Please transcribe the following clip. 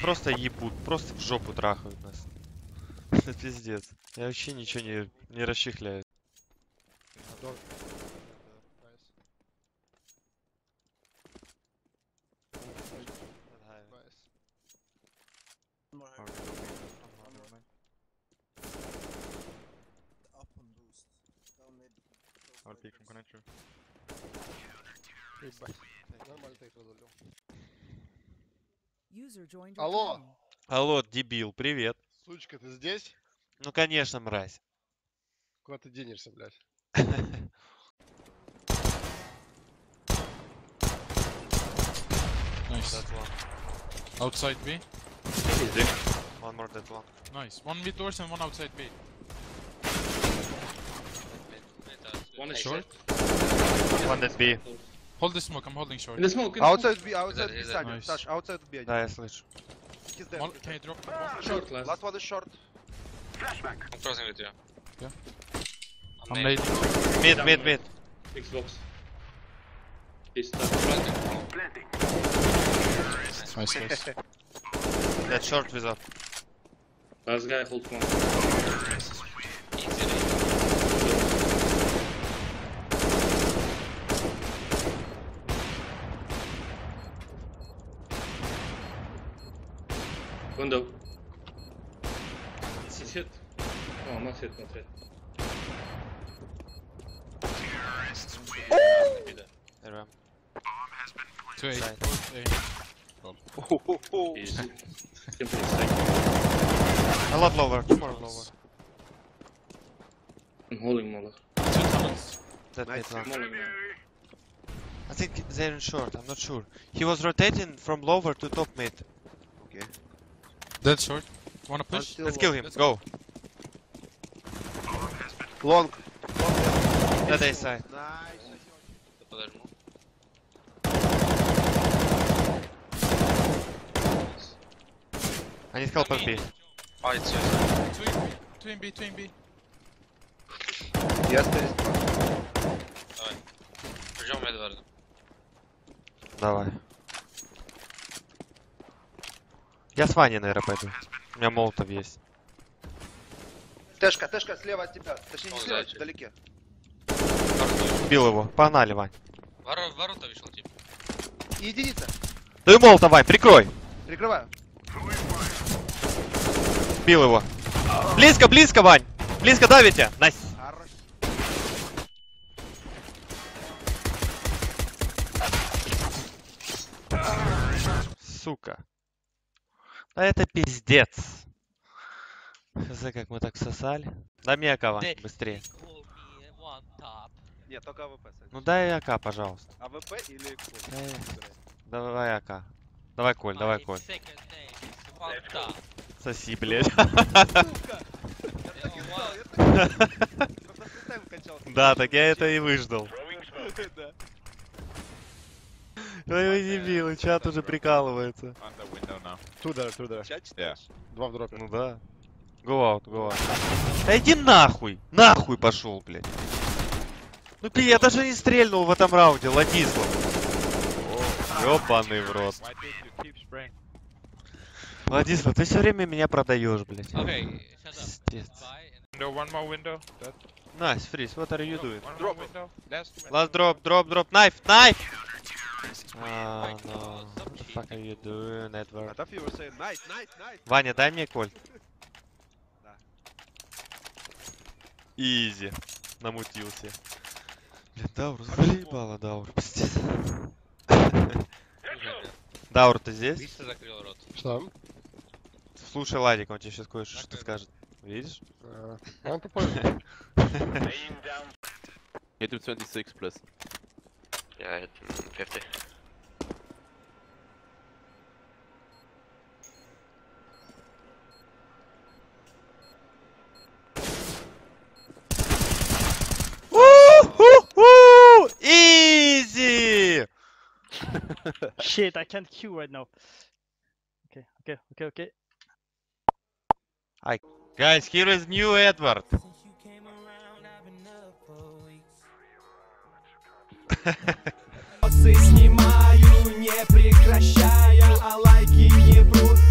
Просто ебут, просто в жопу трахают нас. Это пиздец. Я вообще ничего не расчехляю. Алло! Алло, дебил, привет. Сучка, ты здесь? Ну конечно, мразь. Куда ты денешься, блядь? Nice. Outside B. One more dead one. Nice. One mid doors and one outside B. One is short. One dead B. Hold the smoke, I'm holding short. In the smoke, in outside smoke. B, outside B, Саня, nice. Саш, outside B. Да, я слышу. One, can you drop one? Short, last one is short. Flashback. I'm crossing with you. Yeah. I'm late. Mid. Xbox. He's planting. Nice, nice. That short with up. Last guy, hold one. Window. Is he hit? No, not hit, not hit. Terrorists win. There we are. Bomb has been planted. 2-8. Easy. Simply safe. A lot lower. Two more lower. I'm holding Molotov. 2 tunnels. That's it. I think they're in short. I'm not sure. He was rotating from lower to top mid. Okay. Dead short. Wanna push? Let's kill him. Go. Long. Dead A side. Nice. I need help on B. Oh, it's suicide. Two in B. Yes, there is. Давай. Прижём Эдварда. Давай. Я с Ваней, наверное, пойду. У меня молотов есть. Тэшка, слева от тебя. Точнее, не слева, вдалеке. Убил его. Погнали, Вань. Ворота вышел, типа. Единица. Дай молотов, Вань, прикрой. Прикрываю. Убил его. Близко, Вань. Близко давите. Найс. Сука. А это пиздец. Хз, как мы так всосали. Дай мне АК, Вань, быстрее. Нет, только АВП. Ну дай АК, пожалуйста. АВП или Коль? Давай АК. Давай Коль, давай Коль. Соси, блядь. Да, так я это и выждал. Твои дебилы, чат уже прикалывается. Туда. Два в дропе. Ну да. Go out. Да иди нахуй пошел, блядь. Ну ты, я даже не стрельнул в этом раунде, Ладислав. Ёбаный в рот. Ладислав, ты все время меня продаешь, блядь. Пиздец. Nice, freeze, what are you doing? Last drop, knife! Oh no, what the fuck are you doing, Edward? I thought you were saying night. Ваня, дай мне кольт. Да. Изи. Намутился. Блин, Даур, заебало, Даур. Пиздец. Даур, ты здесь? Видишь, ты закрыл рот. Что? Слушай, Ладик, он тебе сейчас кое-что скажет. Видишь? Он тупой. Hit him 26 plus. Yeah, I hit him 50. Easy! Shit, I can't queue right now. Okay. Hi. Guys, here is new Edward. Снимаю, не прекращая, а лайки ебут.